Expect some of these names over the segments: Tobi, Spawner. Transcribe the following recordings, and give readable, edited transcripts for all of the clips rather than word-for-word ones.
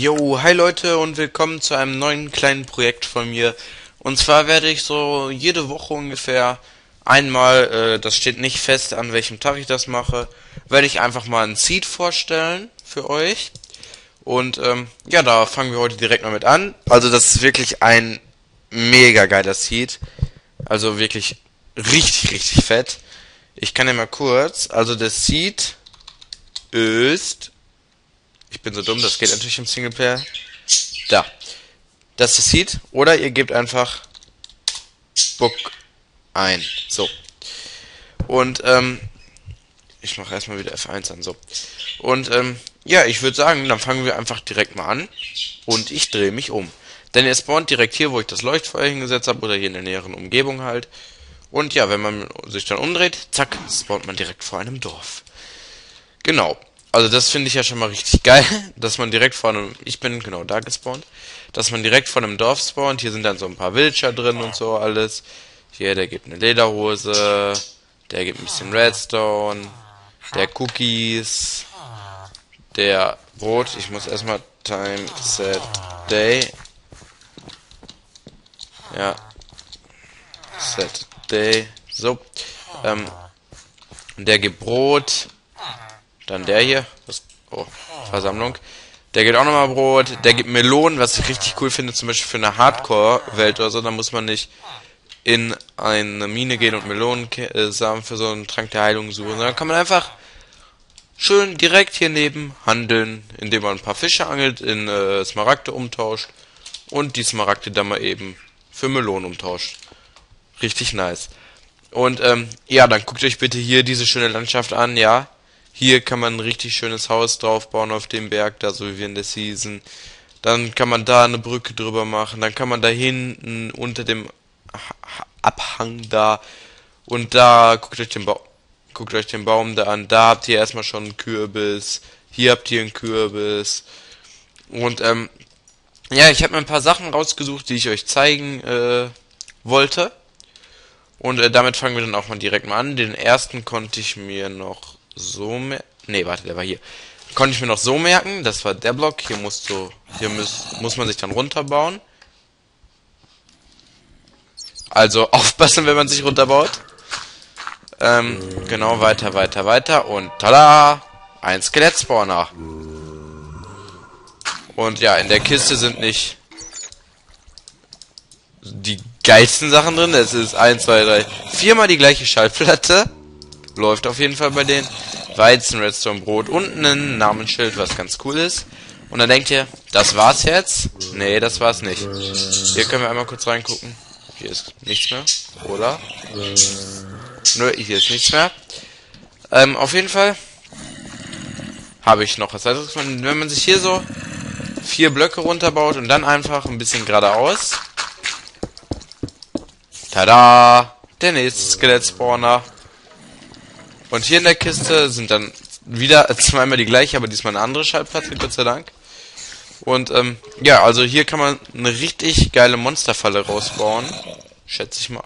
Jo, hi Leute und willkommen zu einem neuen kleinen Projekt von mir. Und zwar werde ich so jede Woche ungefähr einmal, das steht nicht fest, an welchem Tag ich das mache, werde ich einfach mal ein Seed vorstellen für euch. Und ja, da fangen wir heute direkt mal mit an. Also das ist wirklich ein mega geiler Seed. Also wirklich richtig, richtig fett. Ich kann ja mal kurz, also das Seed ist... Ich bin so dumm, das geht natürlich im Singleplayer. Da. Das ist das Seed. Oder ihr gebt einfach Book ein. So. Und, ich mache erstmal wieder F1 an. So. Und, ja, ich würde sagen, dann fangen wir einfach direkt mal an. Und ich drehe mich um. Denn er spawnt direkt hier, wo ich das Leuchtfeuer hingesetzt habe. Oder hier in der näheren Umgebung halt. Und ja, wenn man sich dann umdreht, zack, spawnt man direkt vor einem Dorf. Genau. Also das finde ich ja schon mal richtig geil, dass man direkt vor einem, ich bin genau da gespawnt, dass man direkt vor einem Dorf spawnt. Hier sind dann so ein paar Villager drin und so alles. Hier, der gibt eine Lederhose, der gibt ein bisschen Redstone, der Cookies, der Brot. Ich muss erstmal Time Set Day. Ja. Set Day. So. Der gibt Brot. Dann der hier, was, oh, Versammlung. Der gibt auch nochmal Brot. Der gibt Melonen, was ich richtig cool finde, zum Beispiel für eine Hardcore-Welt oder so. Da muss man nicht in eine Mine gehen und Melonensamen für so einen Trank der Heilung suchen, sondern kann man einfach schön direkt hier neben handeln, indem man ein paar Fische angelt, in Smaragde umtauscht und die Smaragde dann mal eben für Melonen umtauscht. Richtig nice. Und ja, dann guckt euch bitte hier diese schöne Landschaft an, ja. Hier kann man ein richtig schönes Haus drauf bauen auf dem Berg, da so wie wir in der Season. Dann kann man da eine Brücke drüber machen. Dann kann man da hinten unter dem Abhang da. Und da, guckt euch den Baum da an. Da habt ihr erstmal schon einen Kürbis. Hier habt ihr einen Kürbis. Und ja, ich habe mir ein paar Sachen rausgesucht, die ich euch zeigen wollte. Und damit fangen wir dann auch mal direkt mal an. Den ersten konnte ich mir noch... so merken. Ne, warte, der war hier. Konnte ich mir noch so merken, das war der Block. Hier musst du, muss man sich dann runterbauen. Also aufpassen, wenn man sich runterbaut. Genau, weiter. Und tada! Ein Skelettsspawner. Und ja, in der Kiste sind nicht die geilsten Sachen drin. Es ist 1, 2, 3, 4-mal die gleiche Schallplatte. Läuft auf jeden Fall bei denen. Weizen, Redstone, Brot und ein Namensschild, was ganz cool ist. Und dann denkt ihr, das war's jetzt? Nee, das war's nicht. Hier können wir einmal kurz reingucken. Hier ist nichts mehr, oder? Nö, hier ist nichts mehr. Auf jeden Fall habe ich noch was weiteres gefunden. Wenn man sich hier so 4 Blöcke runterbaut und dann einfach ein bisschen geradeaus. Tada! Der nächste Skelettsspawner. Und hier in der Kiste sind dann wieder zweimal die gleiche, aber diesmal eine andere Schallplatte, Gott sei Dank. Und ja, also hier kann man eine richtig geile Monsterfalle rausbauen. Schätze ich mal.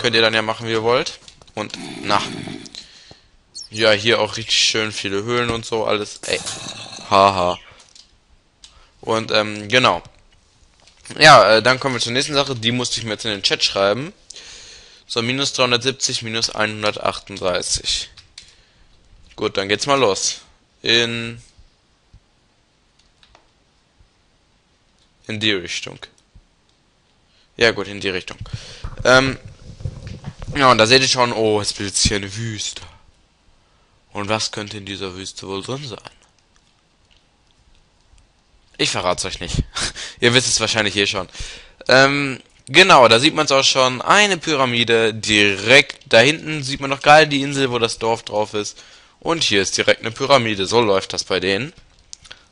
Könnt ihr dann ja machen, wie ihr wollt. Und, na. Ja, hier auch richtig schön viele Höhlen und so, alles. Ey. Haha. Und, genau. Ja, dann kommen wir zur nächsten Sache. Die musste ich mir jetzt in den Chat schreiben. So, minus 370, minus 138. Gut, dann geht's mal los. In die Richtung. Ja gut, in die Richtung. Ja, und da seht ihr schon, oh, es bildet sich eine Wüste. Und was könnte in dieser Wüste wohl drin sein? Ich verrat's euch nicht. Ihr wisst es wahrscheinlich eh schon. Genau, da sieht man es auch schon, eine Pyramide, direkt da hinten sieht man noch geil die Insel, wo das Dorf drauf ist. Und hier ist direkt eine Pyramide, so läuft das bei denen.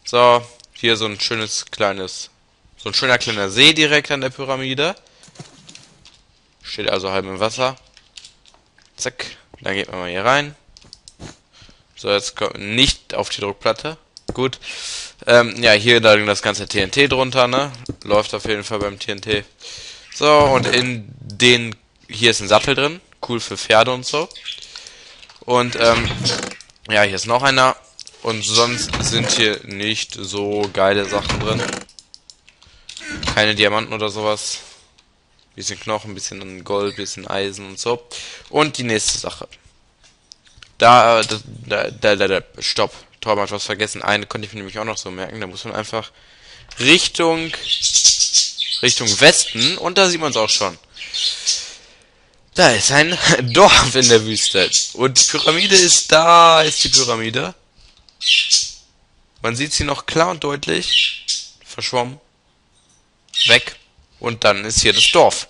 So, hier so ein schönes kleines, so ein schöner kleiner See direkt an der Pyramide. Steht also halb im Wasser. Zack, dann geht man mal hier rein. So, jetzt kommt nicht auf die Druckplatte. Gut, ja, hier da das ganze TNT drunter, ne? Läuft auf jeden Fall beim TNT. So, und in den... Hier ist ein Sattel drin. Cool für Pferde und so. Und, ja, hier ist noch einer. Und sonst sind hier nicht so geile Sachen drin. Keine Diamanten oder sowas. Ein bisschen Knochen, ein bisschen Gold, ein bisschen Eisen und so. Und die nächste Sache. Stopp. Tobi hat was vergessen. Eine konnte ich mir nämlich auch noch so merken. Da muss man einfach Richtung Westen. Und da sieht man es auch schon. Da ist ein Dorf in der Wüste. Und die Pyramide ist da. Da ist die Pyramide. Man sieht sie noch klar und deutlich. Verschwommen. Weg. Und dann ist hier das Dorf.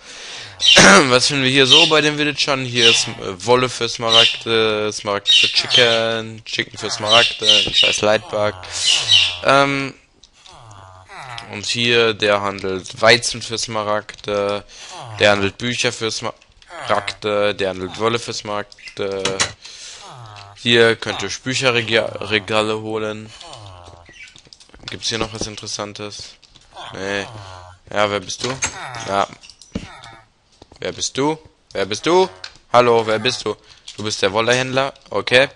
Was finden wir hier so bei den Villagern? Hier ist Wolle für Smaragde, Smaragde für Chicken, Chicken für Smaragde, scheiß Lightbug. Und hier, der handelt Weizen für Smaragde, der handelt Bücher für Smaragde, der handelt Wolle für Smaragde. Hier könnt ihr Bücherregale holen. Gibt's hier noch was Interessantes? Nee. Ja, wer bist du? Ja. Wer bist du? Wer bist du? Hallo, wer bist du? Du bist der Wollehändler. Okay.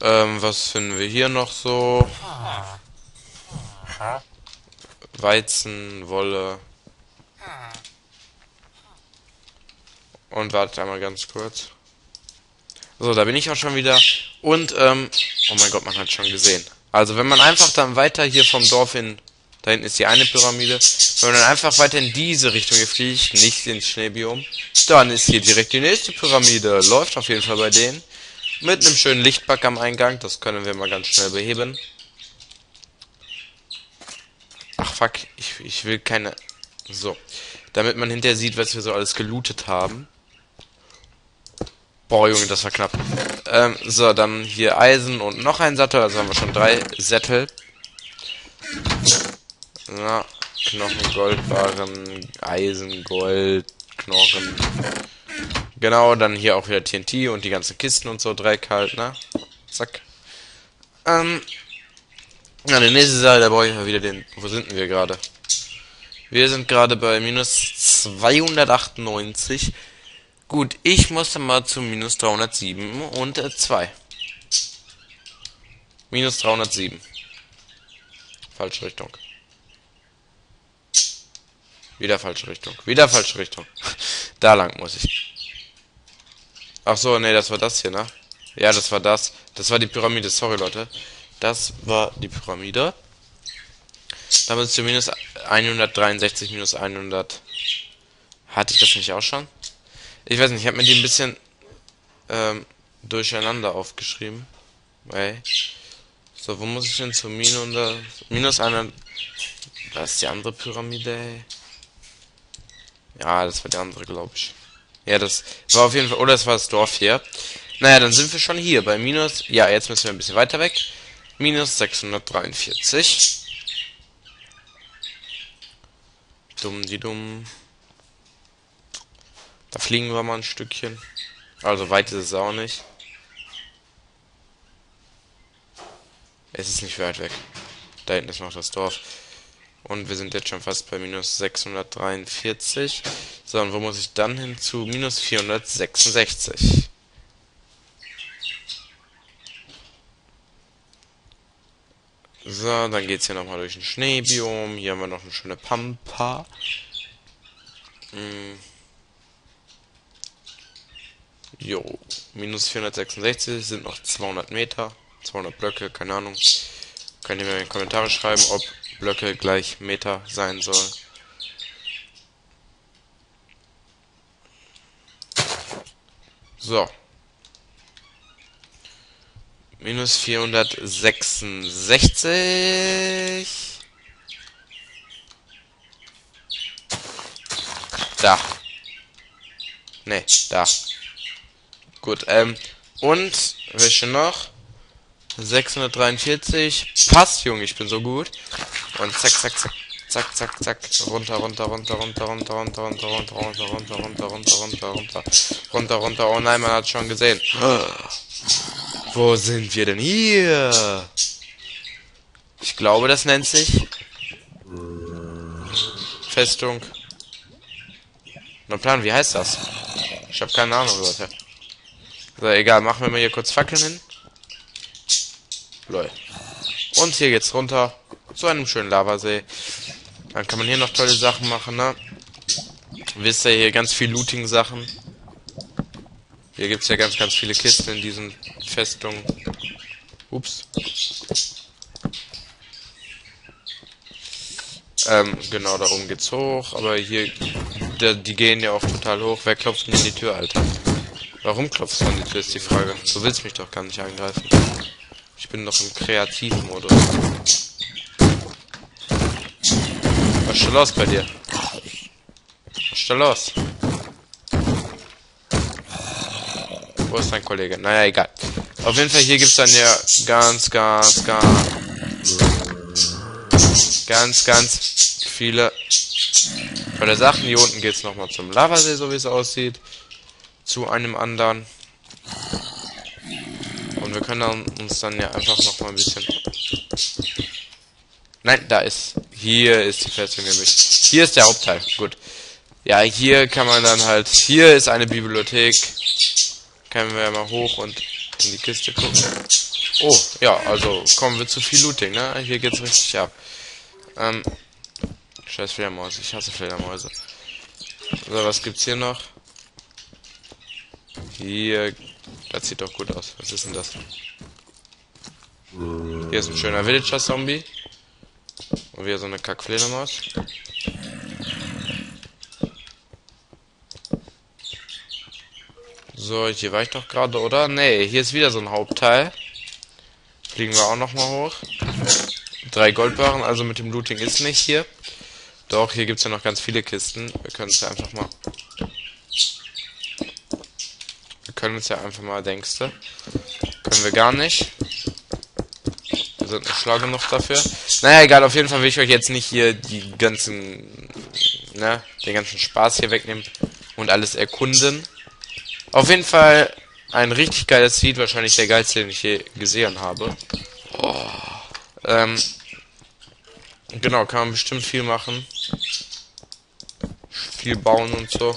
Was finden wir hier noch so? Weizen, Wolle. Und wartet einmal ganz kurz. So, da bin ich auch schon wieder. Und, oh mein Gott, man hat schon gesehen. Also, wenn man einfach dann weiter hier vom Dorf in... Da hinten ist die eine Pyramide. Wenn man dann einfach weiter in diese Richtung fliegt, nicht ins Schneebiom, dann ist hier direkt die nächste Pyramide. Läuft auf jeden Fall bei denen. Mit einem schönen Lichtbug am Eingang. Das können wir mal ganz schnell beheben. Ach, fuck. Ich will keine... So. Damit man hinterher sieht, was wir so alles gelootet haben. Boah, Junge, das war knapp. So, dann hier Eisen und noch ein Sattel. Also haben wir schon 3 Sättel. Na, Knochen, Goldbarren, Eisen, Gold, Knochen. Genau, dann hier auch wieder TNT und die ganzen Kisten und so. Dreck halt, ne? Zack. Na, die nächste Sache, da brauche ich mal wieder den... Wo sind wir gerade? Wir sind gerade bei minus 298. Gut, ich muss dann mal zu minus 307 und 2. Minus 307. Falsche Richtung. Wieder falsche Richtung. Wieder falsche Richtung. Da lang muss ich. Ach so, nee, das war das hier, ne? Ja, das war das. Das war die Pyramide. Sorry, Leute. Das war die Pyramide. Da müsst ihr minus 163, minus 100. Hatte ich das nicht auch schon? Ich weiß nicht, ich habe mir die ein bisschen durcheinander aufgeschrieben. Hey. So, wo muss ich denn zu minus 100? Da ist die andere Pyramide, ey. Ja, das war die andere, glaube ich. Ja, das war auf jeden Fall... Oder das war das Dorf hier. Naja, dann sind wir schon hier bei minus... Ja, jetzt müssen wir ein bisschen weiter weg. Minus 643. Dumm. Da fliegen wir mal ein Stückchen. Also weit ist es auch nicht. Es ist nicht weit weg. Da hinten ist noch das Dorf. Und wir sind jetzt schon fast bei minus 643. So, und wo muss ich dann hin? Zu minus 466. So, dann geht es hier nochmal durch ein Schneebiom. Hier haben wir noch eine schöne Pampa. Jo, minus 466 sind noch 200 Meter, 200 Blöcke, keine Ahnung. Könnt ihr mir in die Kommentare schreiben, ob Blöcke gleich Meter sein soll. So. Minus 466. Da. Ne, da. Gut, und, welche noch? 643. Passt, Junge, ich bin so gut. Und zack, zack, zack, zack, zack, zack. Runter. Oh nein, man hat schon gesehen. Wo sind wir denn hier? Ich glaube, das nennt sich Festung. Na Plan, wie heißt das? Ich habe keine Ahnung, Leute. So, egal, machen wir mal hier kurz Fackeln hin. Lol. Und hier geht's runter zu einem schönen Lavasee. Dann kann man hier noch tolle Sachen machen, ne? Wisst ihr, hier ganz viel Looting-Sachen. Hier gibt's ja ganz, ganz viele Kisten in diesen Festungen. Ups. Genau, darum geht's hoch. Aber hier, die gehen ja auch total hoch. Wer klopft denn in die Tür, Alter? Warum klopfst du an die Tür, ist die Frage. Du willst mich doch gar nicht angreifen. Ich bin noch im Kreativmodus. Was ist schon los bei dir? Was ist da los? Wo ist dein Kollege? Naja, egal. Auf jeden Fall, hier gibt es dann ja ganz viele tolle Sachen. Hier unten geht es nochmal zum Lavasee, so wie es aussieht. Zu einem anderen. Und wir können dann uns dann ja einfach nochmal ein bisschen... Nein, da ist... Hier ist die Festung nämlich. Hier ist der Hauptteil. Gut. Ja, hier kann man dann halt... Hier ist eine Bibliothek. Können wir ja mal hoch und in die Kiste gucken. Oh, ja, also kommen wir zu viel Looting, ne? Hier geht's richtig ab. Scheiß Fledermaus. Ich hasse Fledermäuse. So, was gibt's hier noch? Hier... Das sieht doch gut aus. Was ist denn das? Hier ist ein schöner Villager-Zombie. Und wieder so eine Kackfledermaus. So, hier war ich doch gerade, oder? Nee, hier ist wieder so ein Hauptteil. Fliegen wir auch nochmal hoch. 3 Goldbarren, also mit dem Looting ist nicht hier. Doch, hier gibt es ja noch ganz viele Kisten. Wir können es ja einfach mal... denkst du? Können wir gar nicht. Wir sind nicht schlau genug dafür. Naja, egal, auf jeden Fall will ich euch jetzt nicht hier die ganzen, ne, den ganzen Spaß hier wegnehmen und alles erkunden. Auf jeden Fall ein richtig geiles Seed, wahrscheinlich der geilste, den ich je gesehen habe. Oh. Genau, kann man bestimmt viel machen. Viel bauen und so.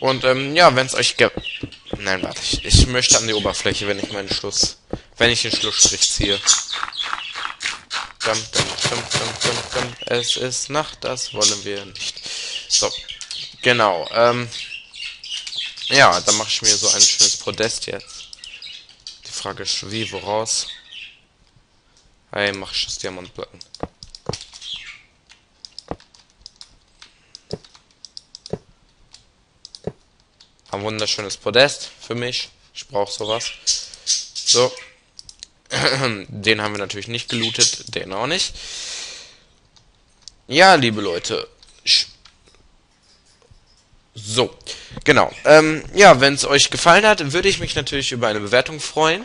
Und, ja, wenn es euch ge... Nein, warte, ich möchte an die Oberfläche, wenn ich meinen Schluss... Wenn ich den Schlussstrich ziehe. Dum, dum, dum, dum, dum, dum. Es ist Nacht, das wollen wir nicht. So, genau, ja, dann mache ich mir so ein schönes Podest jetzt. Die Frage ist, wie, woraus? Hey, mach ich das Diamantplatten. Ein wunderschönes Podest für mich. Ich brauche sowas. So. Den haben wir natürlich nicht gelootet. Den auch nicht. Ja, liebe Leute. So. Genau. Ja, wenn es euch gefallen hat, würde ich mich natürlich über eine Bewertung freuen.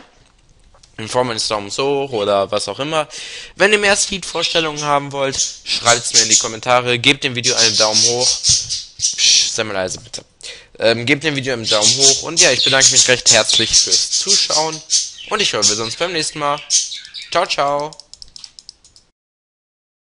In Form eines Daumen hoch oder was auch immer. Wenn ihr mehr Seed-Vorstellungen haben wollt, schreibt es mir in die Kommentare. Gebt dem Video einen Daumen hoch. Sei mal leise, bitte. Gebt dem Video einen Daumen hoch und ja, ich bedanke mich recht herzlich fürs Zuschauen und ich hoffe, wir sehen uns beim nächsten Mal. Ciao, ciao!